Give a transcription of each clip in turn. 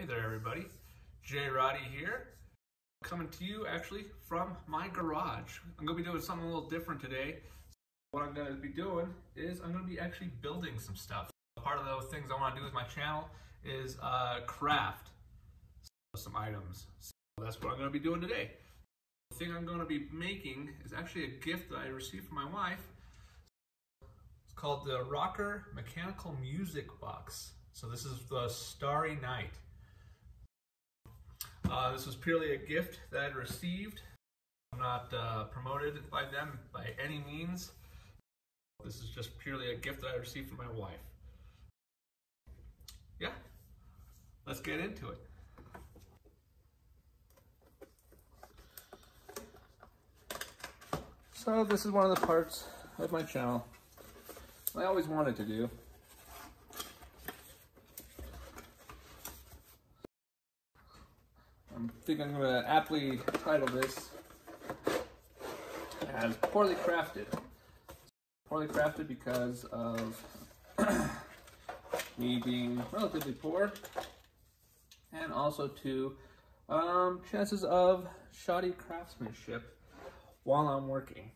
Hey there everybody, Jay Roddy here, coming to you actually from my garage. I'm going to be doing something a little different today. What I'm going to be doing is I'm going to be actually building some stuff. Part of those things I want to do with my channel is craft some items. So that's what I'm going to be doing today. The thing I'm going to be making is actually a gift that I received from my wife. It's called the ROKR Mechanical Music Box. So this is the Starry Night. This was purely a gift that I'd received. I'm not promoted by them by any means. This is just purely a gift that I received from my wife. Yeah, let's get into it. So this is one of the parts of my channel I always wanted to do. I think I'm going to aptly title this as Poorly Crafted. Poorly crafted because of me being relatively poor, and also to chances of shoddy craftsmanship while I'm working.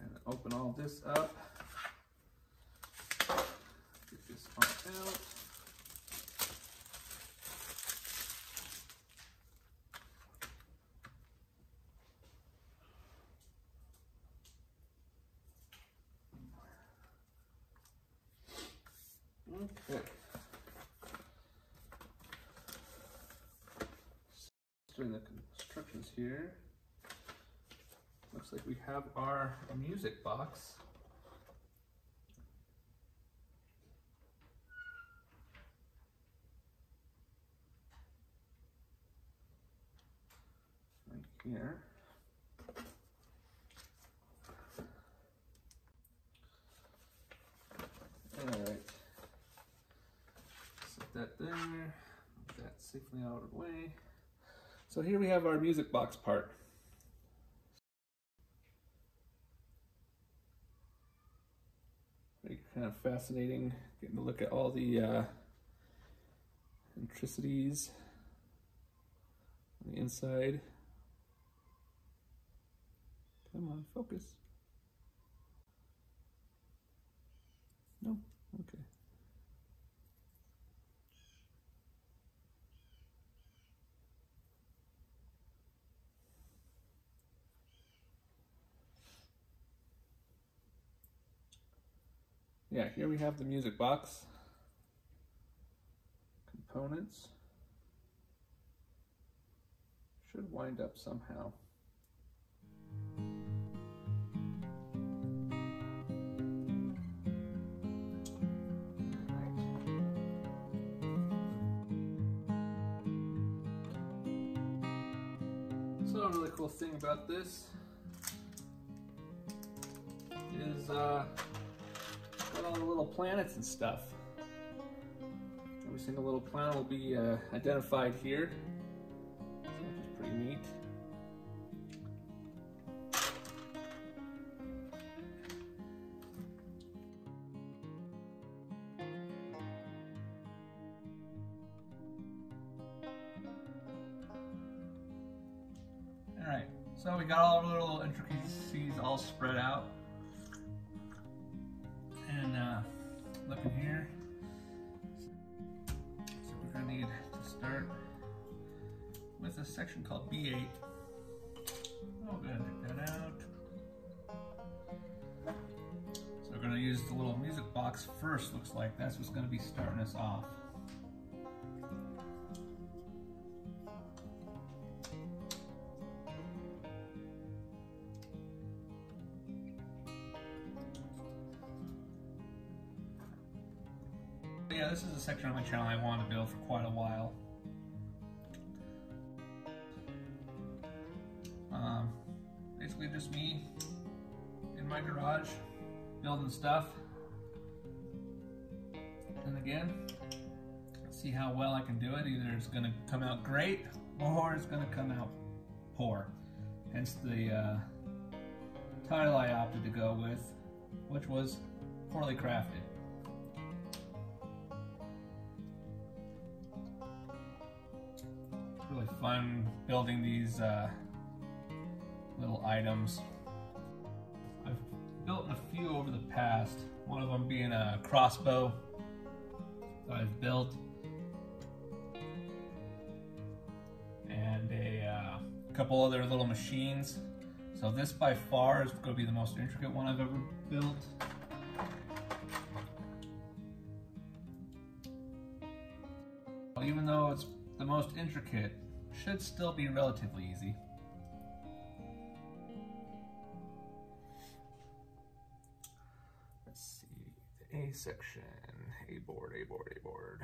And open all this up. Out. Okay. Doing the constructions here. Looks like we have our music box. Here. Alright. Set that there. Move that safely out of the way. So here we have our music box part. Pretty kind of fascinating, getting to look at all the intricacies on the inside. Come on, focus. No? Okay. Yeah, here we have the music box. Components. Should wind up somehow. So a really cool thing about this is got all the little planets and stuff. Every single little planet will be identified here, so which is pretty neat. Alright, so we got all our little intricacies all spread out, and looking here, so we're going to need to start with a section called B8. We're going to take that out. So we're going to use the little music box first, looks like. That's what's going to be starting us off. Yeah, this is a section of my channel I wanted to build for quite a while. Basically just me in my garage building stuff. And again, see how well I can do it. Either it's going to come out great or it's going to come out poor. Hence the title I opted to go with. which was poorly crafted. It's really fun building these little items. I've built a few over the past, one of them being a crossbow that I've built, and a couple other little machines. So this by far is going to be the most intricate one I've ever built. Even though it's the most intricate, it should still be relatively easy. Let's see, the A section, A board, A board, A board.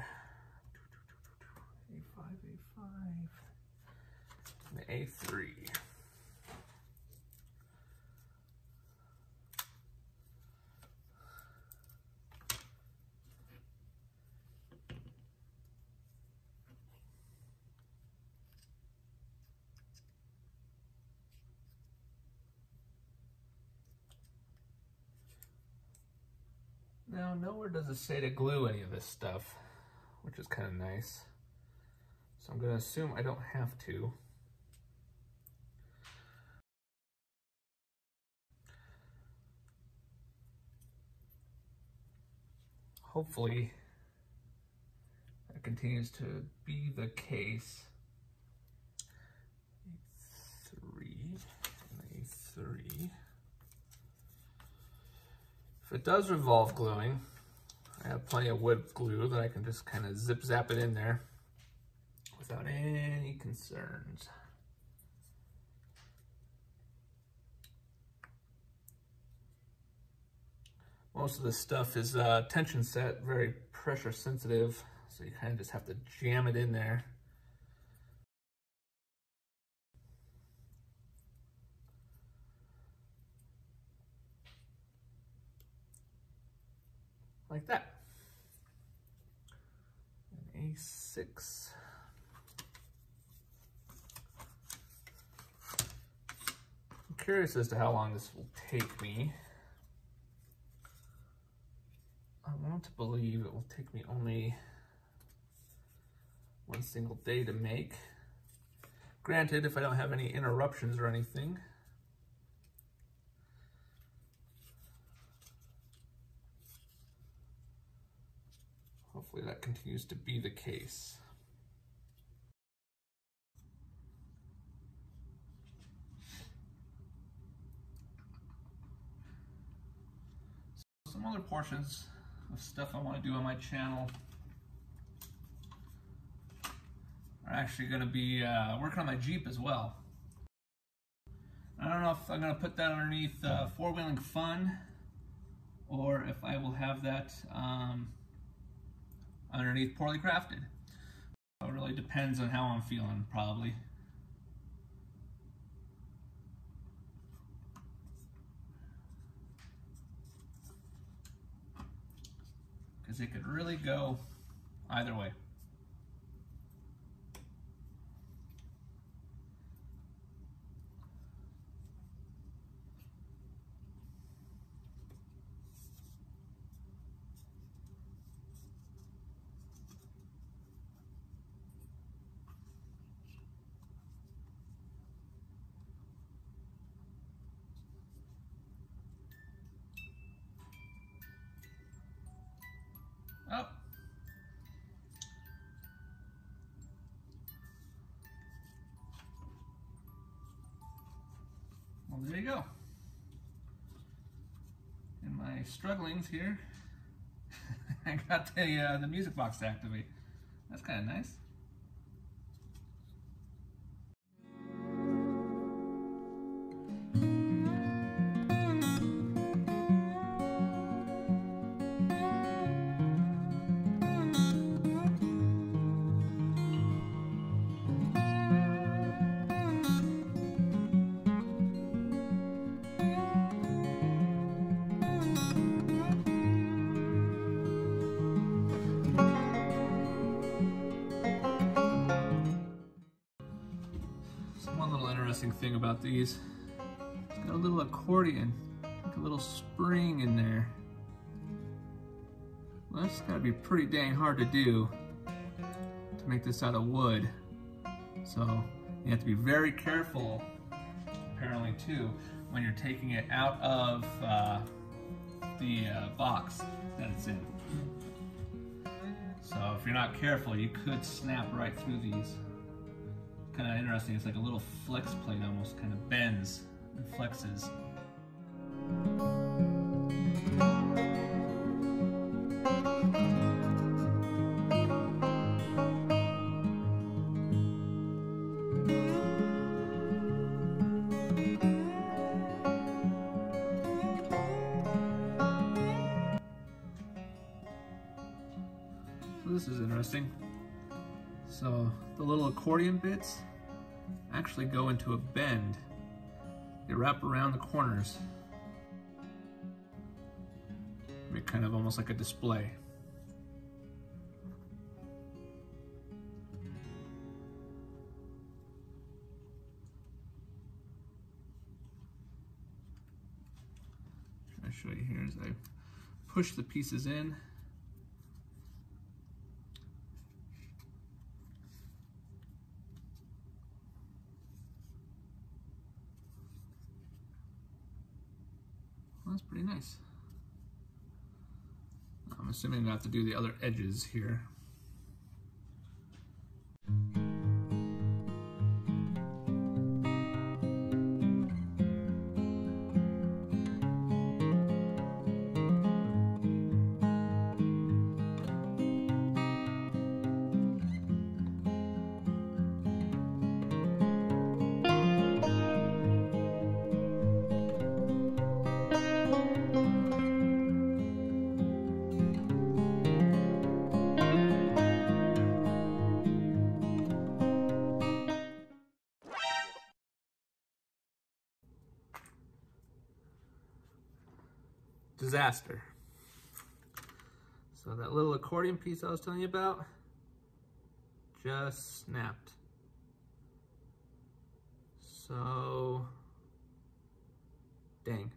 A5, A5, and the A3. Now, nowhere does it say to glue any of this stuff, which is kind of nice. So I'm going to assume I don't have to. Hopefully, that continues to be the case. A3. If it does revolve gluing, I have plenty of wood glue that I can just kind of zip-zap it in there without any concerns. Most of this stuff is tension set, very pressure sensitive, so you kind of just have to jam it in there. Like that. An A6. I'm curious as to how long this will take me. I want to believe it will take me only one single day to make. Granted, if I don't have any interruptions or anything. Hopefully that continues to be the case. So some other portions of stuff I want to do on my channel are actually going to be working on my Jeep as well. I don't know if I'm going to put that underneath four-wheeling fun, or if I will have that underneath poorly crafted. So it really depends on how I'm feeling, probably. Because it could really go either way. Well, there you go. In my strugglings here, I got the music box to activate. That's kind of nice. Thing about these, it's got a little accordion. Look a little spring in there. Well, that's gotta be pretty dang hard to do to make this out of wood. So you have to be very careful, apparently too, when you're taking it out of the box that it's in. So if you're not careful, you could snap right through these. Kind of interesting, it's like a little flex plate almost, kind of bends and flexes. So this is interesting. So the little accordion bits actually go into a bend. They wrap around the corners. They're kind of almost like a display. I'll show you here as I push the pieces in. That's pretty nice. I'm assuming I have to do the other edges here. Disaster. So that little accordion piece I was telling you about just snapped. So dang.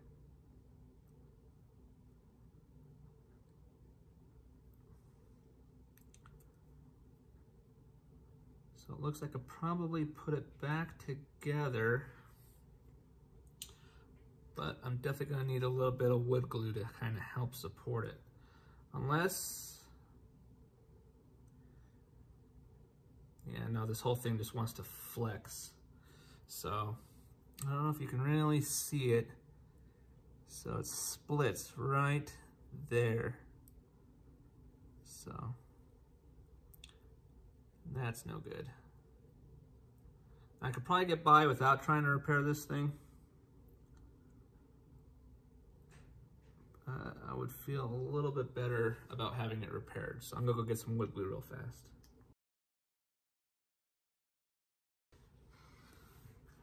So it looks like I probably put it back together. But I'm definitely gonna need a little bit of wood glue to kind of help support it. Unless, yeah, no, this whole thing just wants to flex. So I don't know if you can really see it. So it splits right there. So that's no good. I could probably get by without trying to repair this thing. I would feel a little bit better about having it repaired. So I'm gonna go get some wood glue real fast.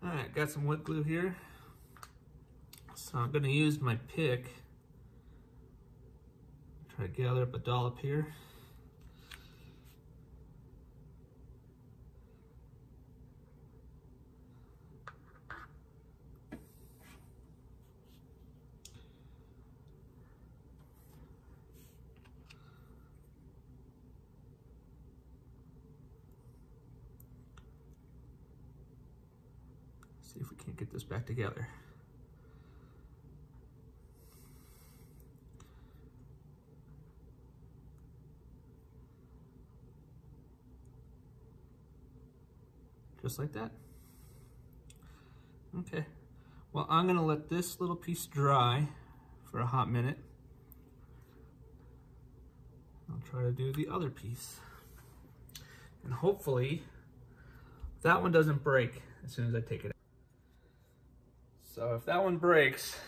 All right, got some wood glue here. So I'm gonna use my pick. Try to gather up a dollop here. See if we can't get this back together. Just like that. Okay. Well, I'm gonna let this little piece dry for a hot minute. I'll try to do the other piece. And hopefully that one doesn't break as soon as I take it out. So if that one breaks,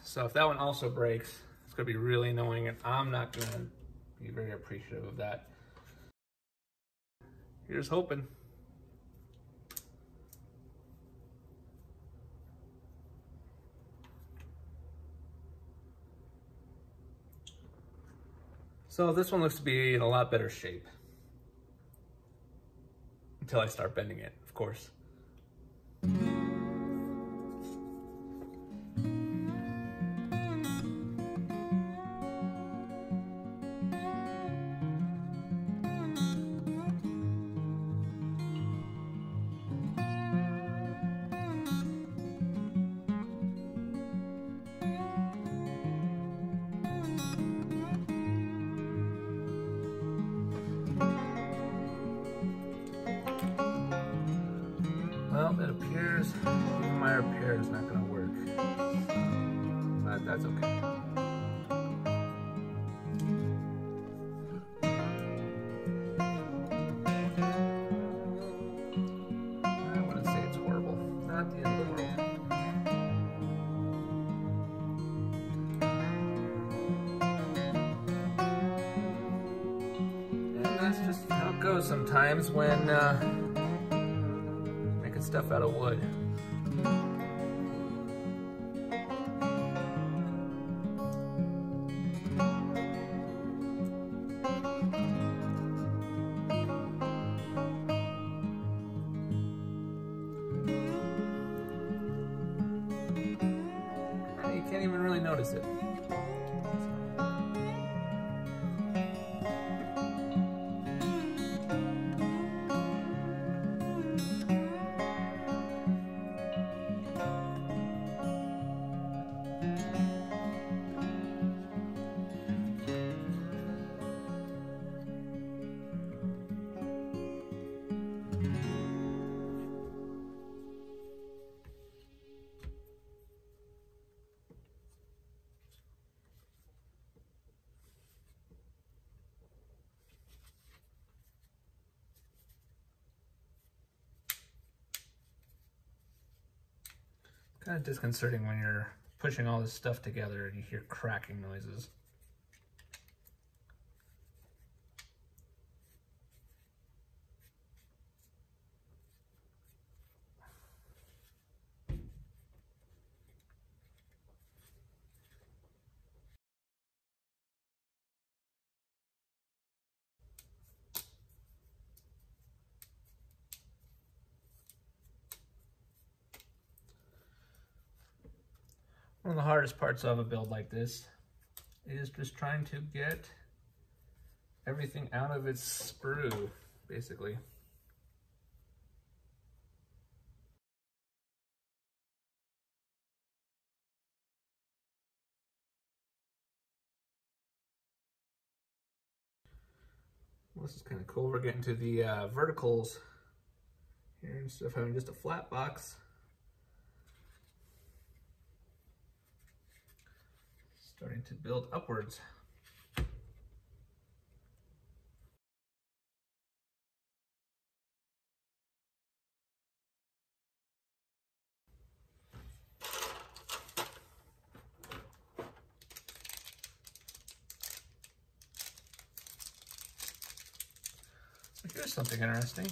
it's gonna be really annoying and I'm not gonna be very appreciative of that. Here's hoping. So this one looks to be in a lot better shape. Until I start bending it, of course. there is not going to work, but that's okay. Sometimes when making stuff out of wood. You can't even really notice it. Kind of disconcerting when you're pushing all this stuff together and you hear cracking noises. One of the hardest parts of a build like this is just trying to get everything out of its sprue, basically. Well, this is kind of cool. We're getting to the verticals here instead of having just a flat box. Starting to build upwards. So here's something interesting.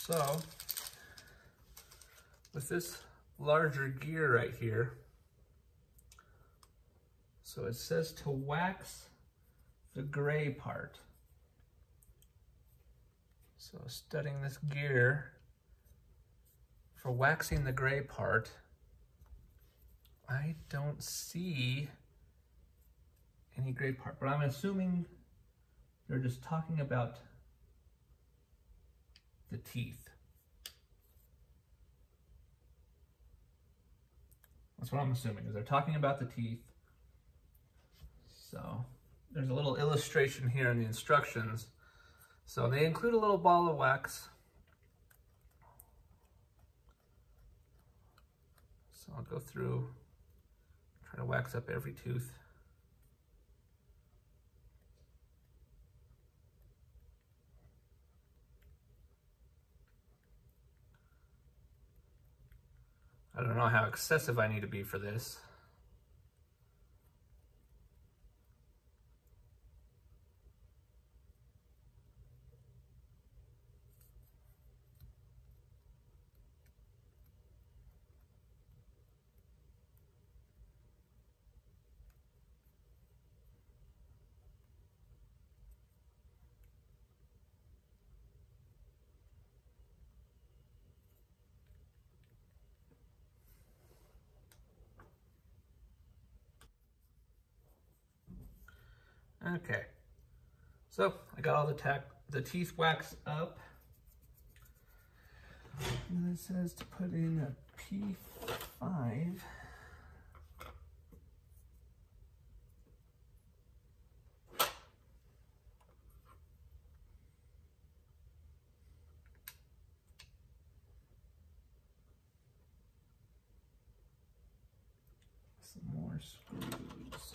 So with this larger gear right here, so it says to wax the gray part. So studying this gear for waxing the gray part, I don't see any gray part, but I'm assuming they're just talking about the teeth. That's what I'm assuming, is they're talking about the teeth. So there's a little illustration here in the instructions. So they include a little ball of wax. So I'll go through, try to wax up every tooth. I don't know how excessive I need to be for this. Okay, so I got all the teeth waxed up. And it says to put in a P5. some more screws.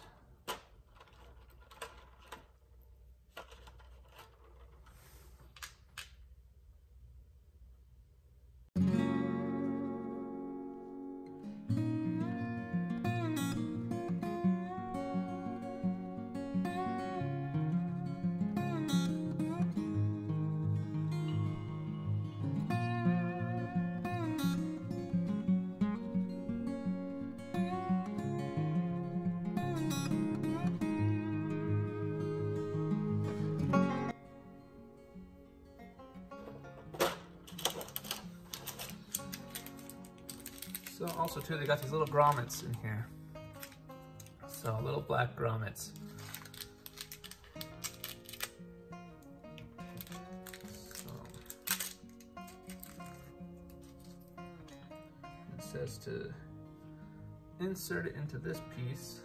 So also too, they got these little grommets in here. So little black grommets. So it says to insert it into this piece.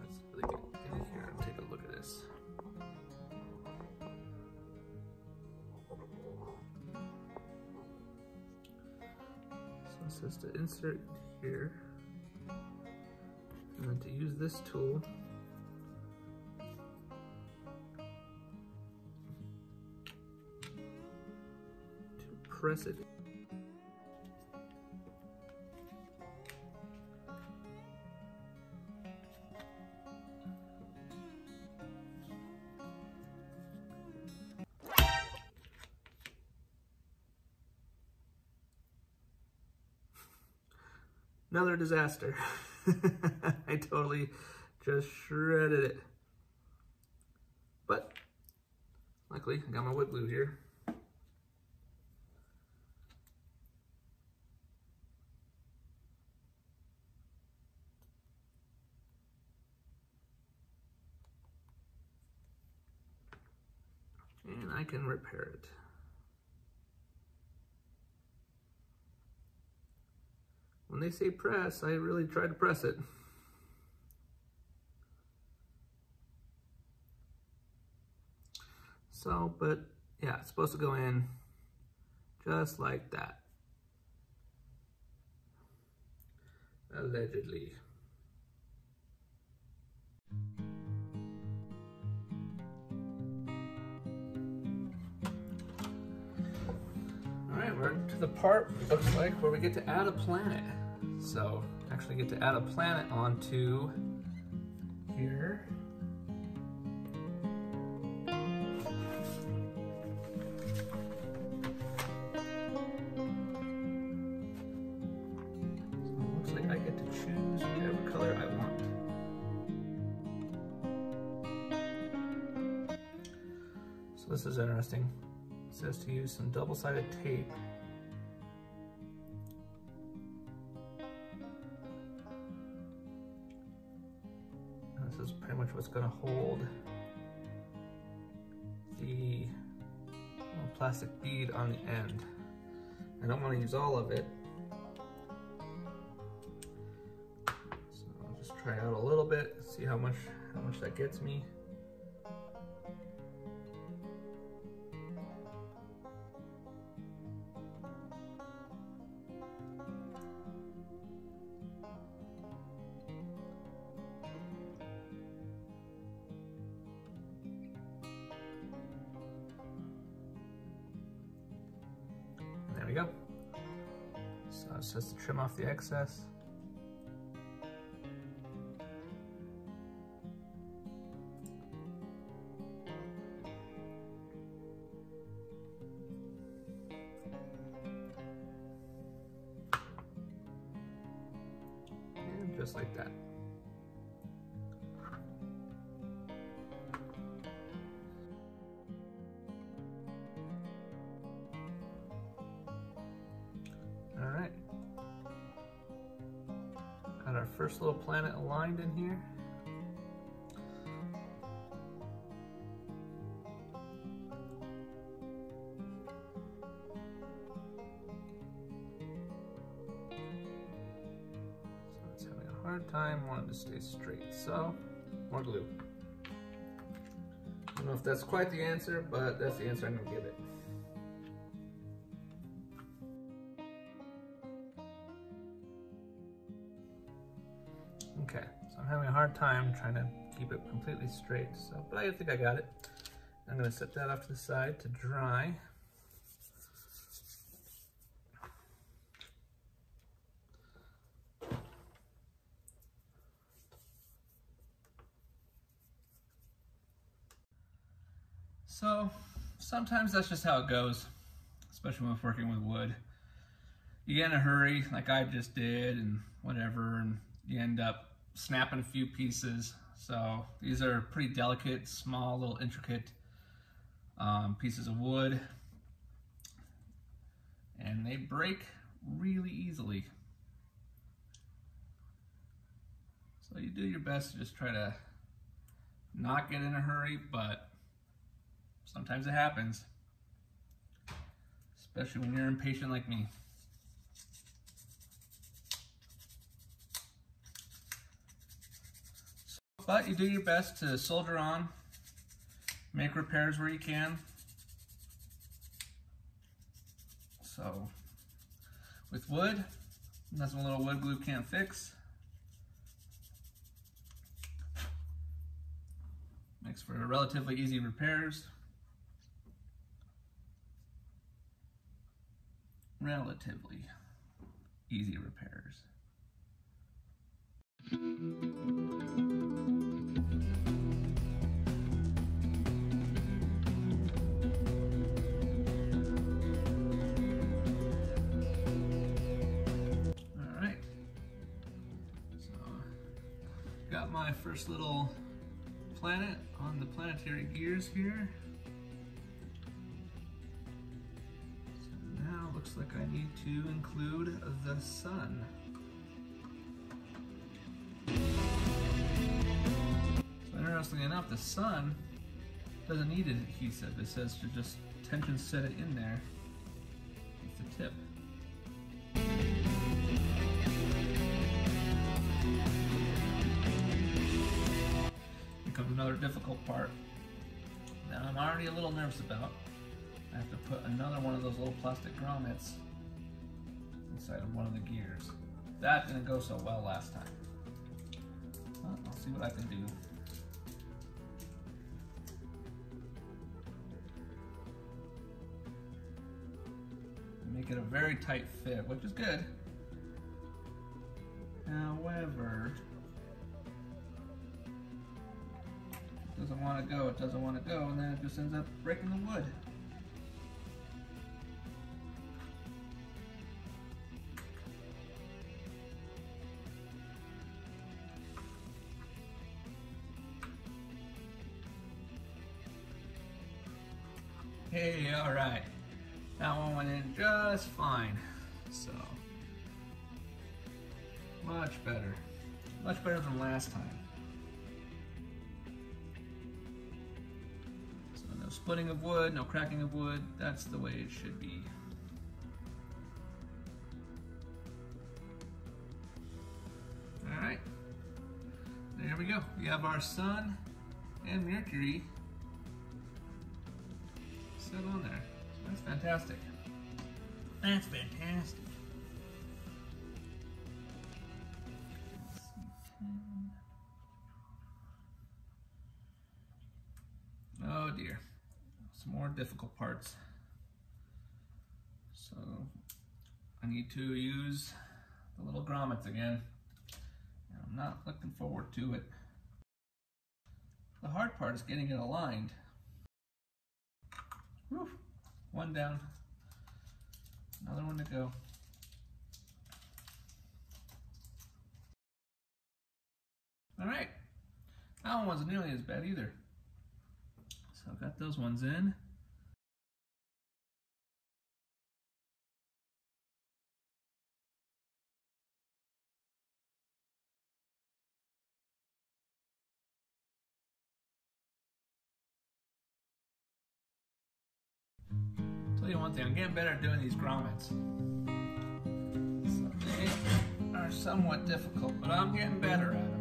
Let's really get in here and take a look at this. Says to insert here, and then to use this tool, to press it. Another disaster. I totally just shredded it. But luckily, I got my wood glue here. And I can repair it. When they say press, I really try to press it. So, but yeah, it's supposed to go in just like that. Allegedly. All right, we're to the part, looks like, where we get to add a planet. So actually get to add a planet onto here. So this is interesting. It says to use some double-sided tape. Is pretty much what's going to hold the little plastic bead on the end. I don't want to use all of it, so I'll just try out a little bit, see how much that gets me. There we go. So it's just to trim off the excess. And just like that. Our first little planet aligned in here. So it's having a hard time, wanting to stay straight. So, more glue. I don't know if that's quite the answer, but that's the answer I'm gonna give it. Okay, so I'm having a hard time trying to keep it completely straight, so, but I think I got it. I'm gonna set that off to the side to dry. So sometimes that's just how it goes, especially when working with wood. You get in a hurry, like I just did, and whatever, and you end up snapping a few pieces. So these are pretty delicate, small, little intricate pieces of wood, and they break really easily. So you do your best to just try to not get in a hurry, but sometimes it happens, especially when you're impatient like me. But you do your best to soldier on, make repairs where you can. So with wood, that's what a little wood glue can't fix. Makes for relatively easy repairs. Relatively easy repairs. All right, so got my first little planet on the planetary gears here. Looks like I need to include the sun. So interestingly enough, the sun doesn't need an adhesive. It says to just tension set it in there with the tip. Here comes another difficult part that I'm already a little nervous about. I have to put another one of those little plastic grommets inside of one of the gears. That didn't go so well last time. Well, I'll see what I can do. Make it a very tight fit, which is good. However, it doesn't want to go, it doesn't want to go, and then it just ends up breaking the wood. Hey, all right, that one went in just fine, so much better than last time. So no splitting of wood, no cracking of wood, that's the way it should be. All right, there we go. We have our sun and Mercury set on there. That's fantastic. That's fantastic. Oh dear. Some more difficult parts. So I need to use the little grommets again. And I'm not looking forward to it. The hard part is getting it aligned. Whew. One down, another one to go. All right, that one wasn't nearly as bad either. So I've got those ones in. One thing, I'm getting better at doing these grommets. So they are somewhat difficult, but I'm getting better at them.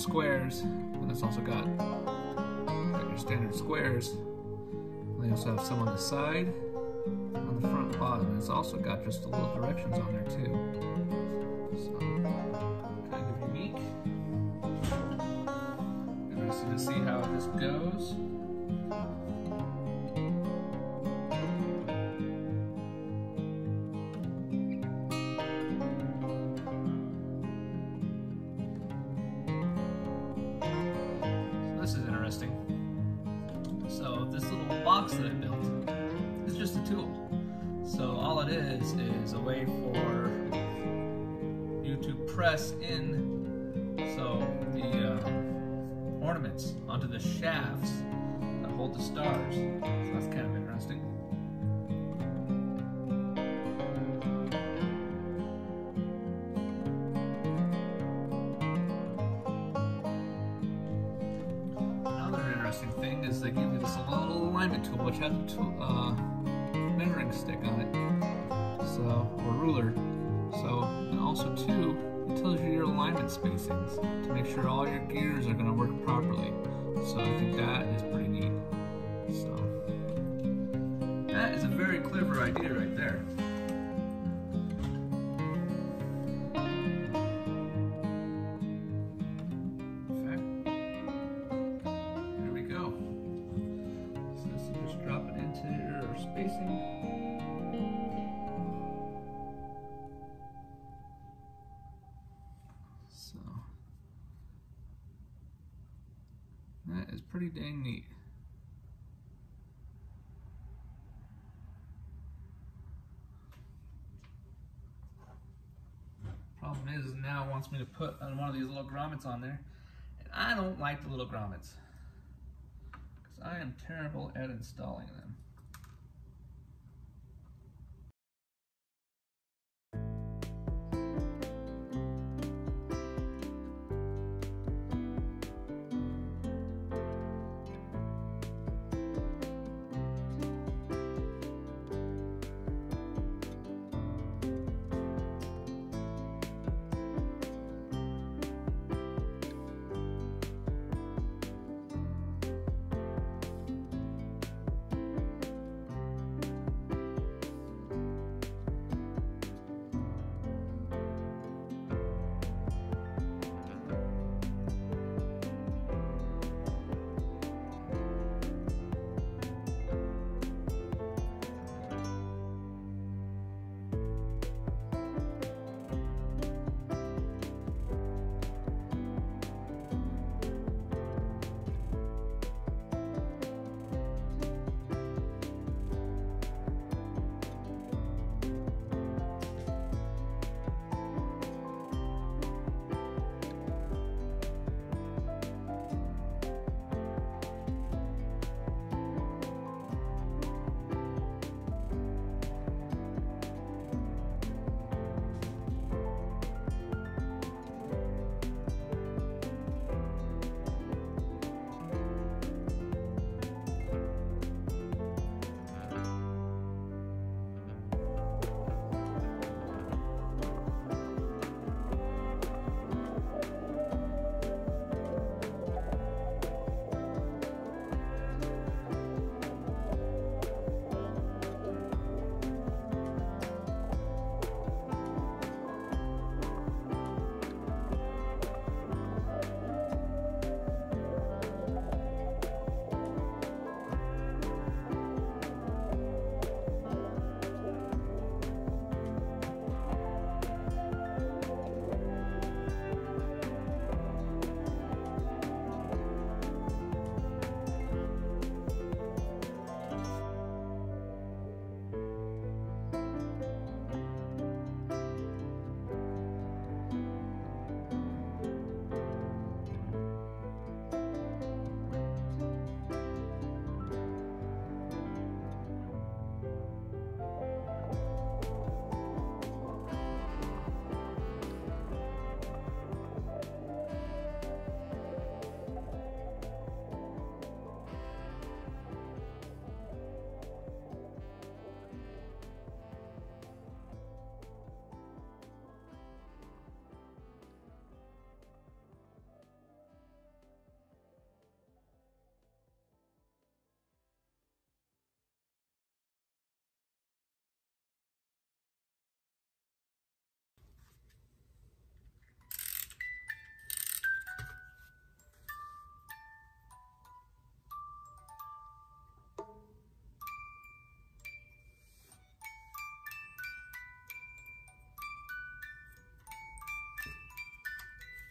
standard squares, and it's also got your standard squares. And they also have some on the side, on the front and bottom. And it's also got just the little directions on there too. So kind of unique. Interesting to see how this goes. So this little box that I built is just a tool. So all it is a way for you to press in so the ornaments onto the shafts that hold the stars. So that's kind of interesting. Thing is they give you this little alignment tool which has a measuring stick on it, so, or ruler, so, and also too, it tells you your alignment spacings to make sure all your gears are going to work properly, so I think that is pretty neat. So that is a very clever idea right there. So that is pretty dang neat. Problem is now it wants me to put one of these little grommets on there, and I don't like the little grommets because I am terrible at installing them.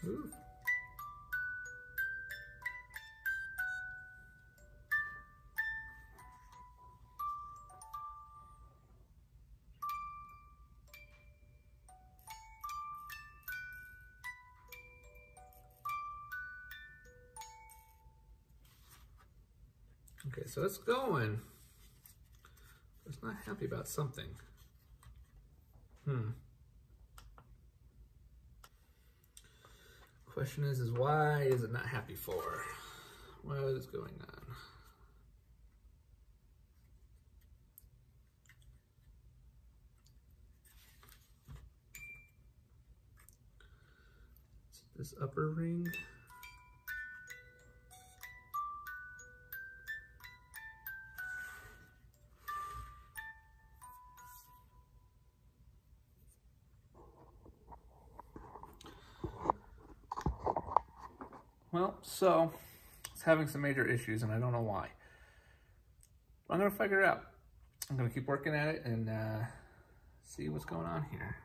Move. Okay, so it's going. It's not happy about something. Question is why is it not happy for? What is going on? It's this upper ring. Well, so it's having some major issues and I don't know why. I'm gonna figure it out. I'm gonna keep working at it and see what's going on here.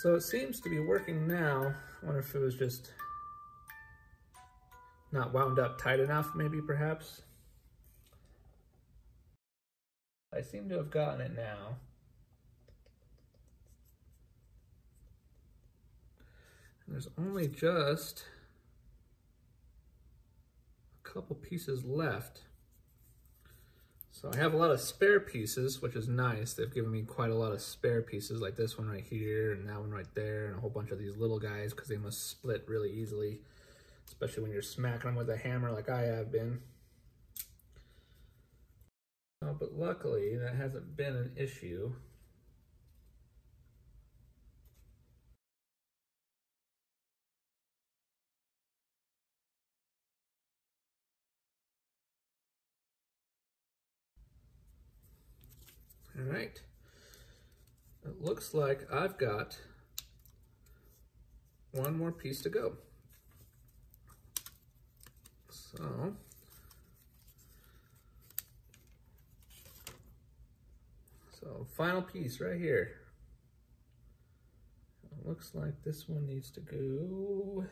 So it seems to be working now. I wonder if it was just not wound up tight enough, maybe, perhaps. I seem to have gotten it now. And there's only just a couple pieces left. So I have a lot of spare pieces, which is nice. They've given me quite a lot of spare pieces, like this one right here and that one right there and a whole bunch of these little guys because they must split really easily, especially when you're smacking them with a hammer like I have been. Oh, but luckily, that hasn't been an issue. All right, it looks like I've got one more piece to go. So, final piece right here. It looks like this one needs to go.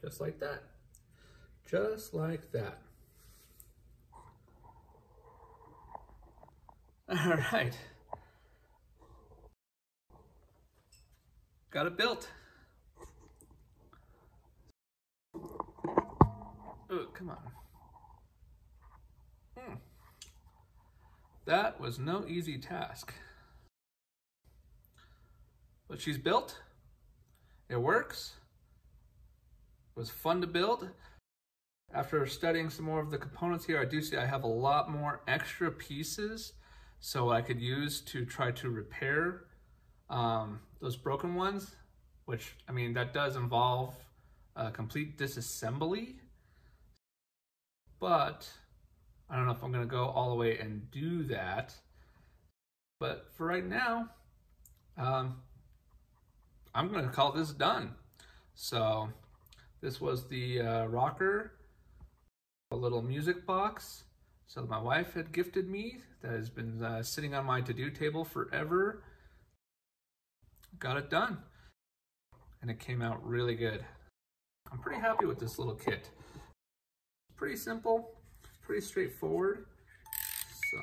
Just like that. Just like that. All right. Got it built. Oh, come on. That was no easy task. But she's built. It works. Was fun to build. After studying some more of the components here, I do see I have a lot more extra pieces so I could use to try to repair those broken ones, which, I mean, that does involve a complete disassembly, but I don't know if I'm gonna go all the way and do that. But for right now, I'm going to call this done. So this was the ROKR, a little music box. So my wife had gifted me that has been sitting on my to-do table forever. Got it done. And it came out really good. I'm pretty happy with this little kit. Pretty simple, pretty straightforward. So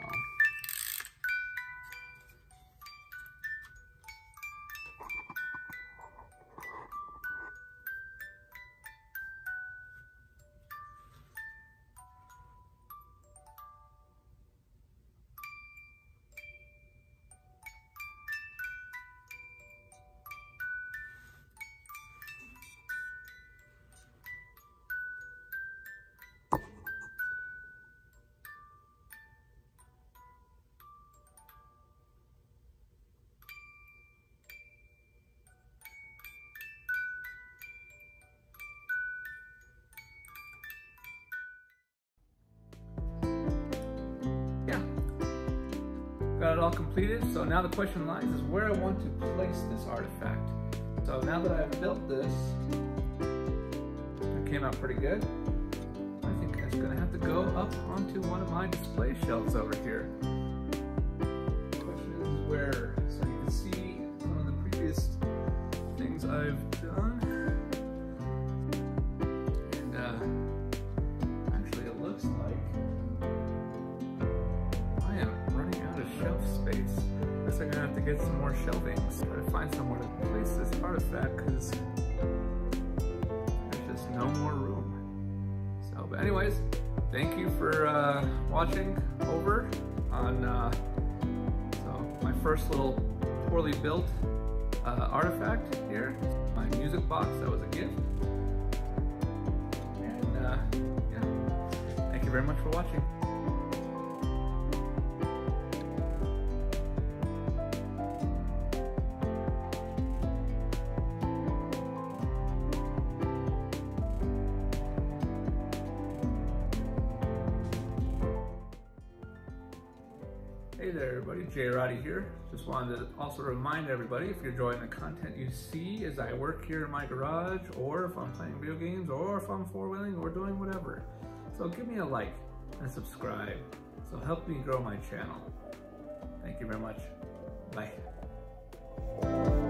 got it all completed. So now the question lies is where I want to place this artifact. So now that I've built this, it came out pretty good. I think it's gonna have to go up onto one of my display shelves over here. The question is where. So you can see some of the previous things I've done. And actually it looks like I am shelf space. I guess I'm gonna have to get some more shelving. So I gotta find somewhere to place this artifact because there's just no more room. So, but anyways, thank you for watching over on so my first little poorly built artifact here. My music box that was a gift. And yeah, thank you very much for watching. Hey there everybody, Jay Roddy here. Just wanted to also remind everybody, if you're enjoying the content you see as I work here in my garage, or if I'm playing video games, or if I'm four-wheeling, or doing whatever. So give me a like and subscribe. So help me grow my channel. Thank you very much. Bye.